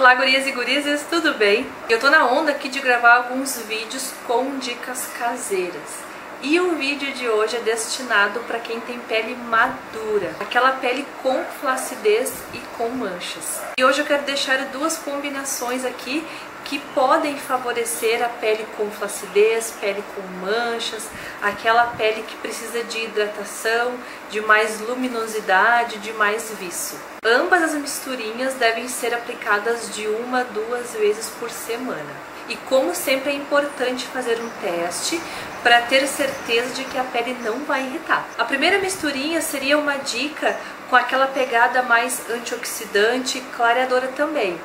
Olá gurias e gurizes, tudo bem? Eu tô na onda aqui de gravar alguns vídeos com dicas caseiras. E o vídeo de hoje é destinado para quem tem pele madura, aquela pele com flacidez e com manchas. E hoje eu quero deixar duas combinações aqui que podem favorecer a pele com flacidez, pele com manchas, aquela pele que precisa de hidratação, de mais luminosidade, de mais viço. Ambas as misturinhas devem ser aplicadas de 1 a 2 vezes por semana. E como sempre é importante fazer um teste para ter certeza de que a pele não vai irritar. A primeira misturinha seria uma dica com aquela pegada mais antioxidante, clareadora também,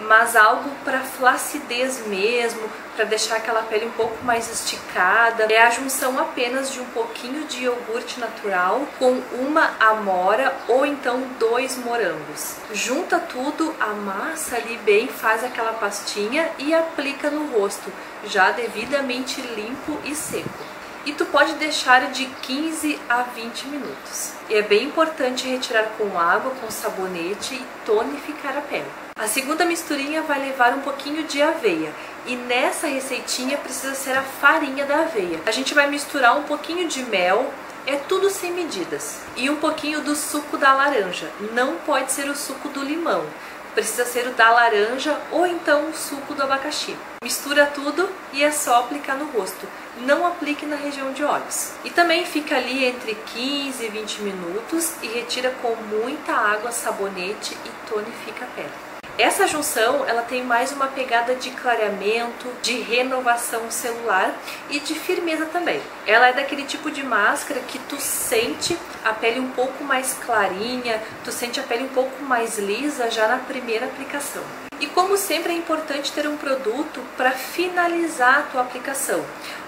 mas algo para flacidez mesmo, para deixar aquela pele um pouco mais esticada. É a junção apenas de um pouquinho de iogurte natural com uma amora ou então 2 morangos. Junta tudo, amassa ali bem, faz aquela pastinha e aplica no rosto, já devidamente limpo e seco. E tu pode deixar de 15 a 20 minutos. E é bem importante retirar com água, com sabonete e tonificar a pele. A segunda misturinha vai levar um pouquinho de aveia. E nessa receitinha precisa ser a farinha da aveia. A gente vai misturar um pouquinho de mel, é tudo sem medidas. E um pouquinho do suco da laranja. Não pode ser o suco do limão. Precisa ser o da laranja ou então o suco do abacaxi. Mistura tudo e é só aplicar no rosto. Não aplique na região de olhos. E também fica ali entre 15 e 20 minutos e retira com muita água, sabonete e tonifica a pele. Essa junção ela tem mais uma pegada de clareamento, de renovação celular e de firmeza também. Ela é daquele tipo de máscara que tu sente a pele um pouco mais clarinha, tu sente a pele um pouco mais lisa já na primeira aplicação. E como sempre é importante ter um produto para finalizar a tua aplicação.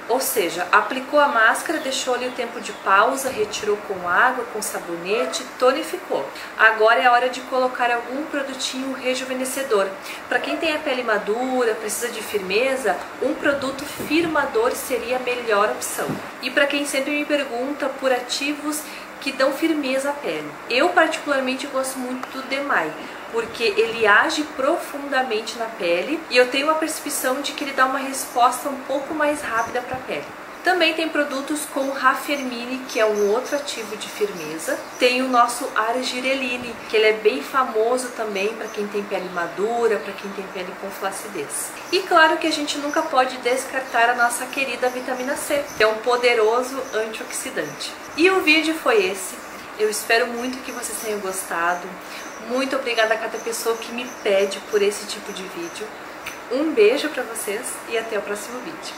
Ou seja, aplicou a máscara, deixou ali o tempo de pausa, retirou com água, com sabonete, tonificou. Agora é a hora de colocar algum produtinho rejuvenescedor. Para quem tem a pele madura, precisa de firmeza, um produto firmador seria a melhor opção. E para quem sempre me pergunta por ativos que dão firmeza à pele, eu particularmente gosto muito do DEMAI, porque ele age profundamente na pele e eu tenho a percepção de que ele dá uma resposta um pouco mais rápida para a pele. Também tem produtos com Raffermine, que é um outro ativo de firmeza. Tem o nosso Argireline, que ele é bem famoso também para quem tem pele madura, para quem tem pele com flacidez. E claro que a gente nunca pode descartar a nossa querida vitamina C, que é um poderoso antioxidante. E o vídeo foi esse. Eu espero muito que vocês tenham gostado. Muito obrigada a cada pessoa que me pede por esse tipo de vídeo. Um beijo para vocês e até o próximo vídeo.